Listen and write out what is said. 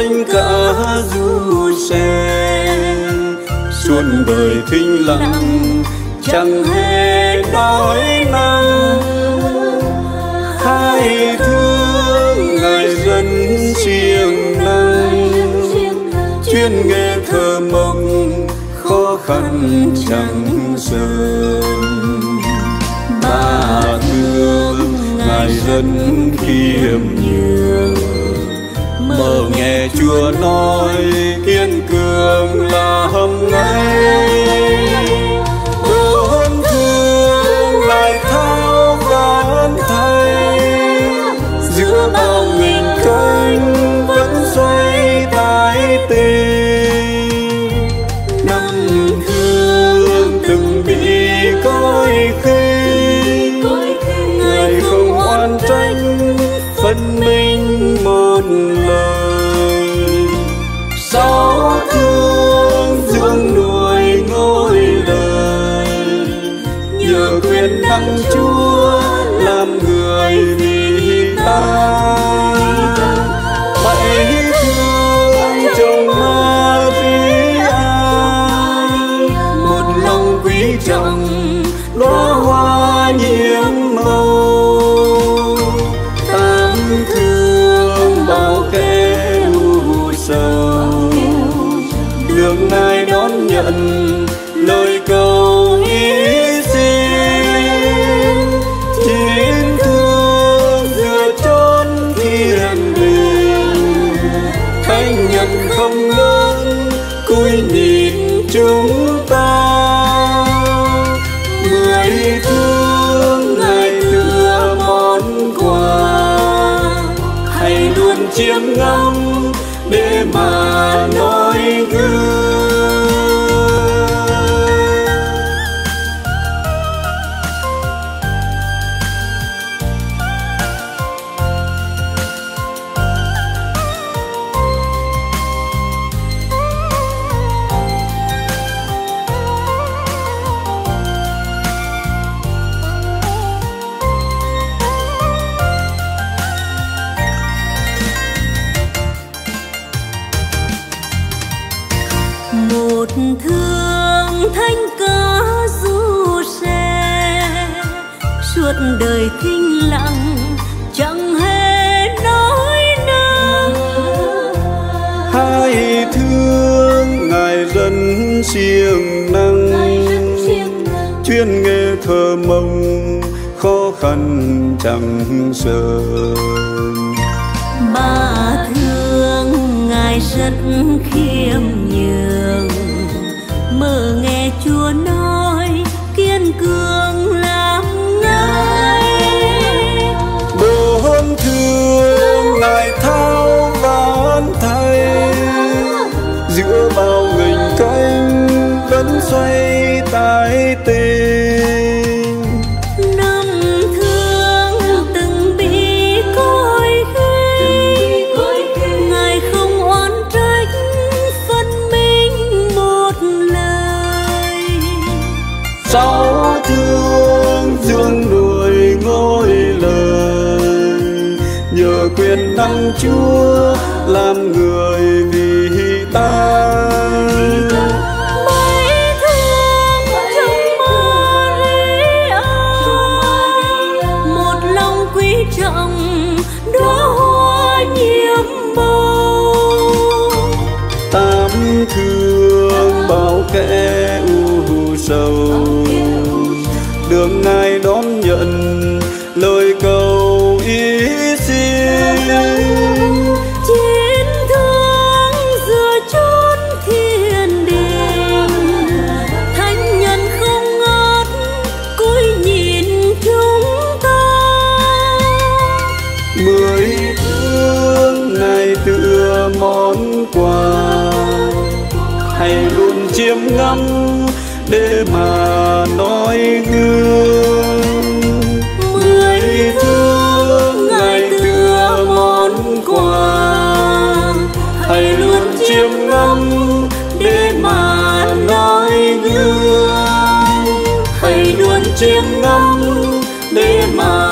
quanh cả du sen xuân đời thinh lặng chẳng hề nói năng hai thương ngày dân siêng năng chuyên nghe thơ mộng khó khăn chẳng sờn ba thương ngài dân khiêm nhường mơ nghe Chúa nói kiên cường là hầm ngay ơn thương lại thao vãn thay giữa bao nghìn cánh vẫn xoay tái tê năm thương từng bị coi khinh ngài không oan trách phân minh một lời sáu thương dưỡng nuôi ngôi đời nhờ quyền năng Chúa làm người vì ta bảy thương chồng ma túy ai một lòng quý trọng đóa hoa nhiệm màu đường ngài đón nhận lời cầu ý xin chiến thương giữa chốn thiên đình thánh nhân không lớn cúi nhìn chúng ta mười thương ngài đưa món quà hãy luôn chiêm ngắm để mà nói đời thinh lặng chẳng hề nói năng hai thương ngài dân siêng năng chuyên nghe thơ mộng khó khăn chẳng sờn ba thương ngài rất khiêm nhường mơ nghe Chúa nói kiên cường lắm bốn thương ngài thao vãn thay giữa bao nghìn cánh vẫn xoay tái tê năm thương từng bị coi khinh ngài không oán trách phân minh một lời sáu thương dương nuôi ngôi nhờ quyền năng Chúa làm người vì ta mấy thương trong mơ lý ai một lòng quý trọng đóa hoa nhiệm màu tám thương bao kẻ u sầu đường ngài đón nhận lời cầu ý xin chiến thương giữa chốn thiên đình thánh nhân không ngớt cúi nhìn chúng ta mười thương ngài tựa món quà hãy luôn chiêm ngắm để mà nói gương mười thương ngài tựa món quà hãy luôn chiêm ngắm để mà nói gương hãy luôn chiêm ngắm để mà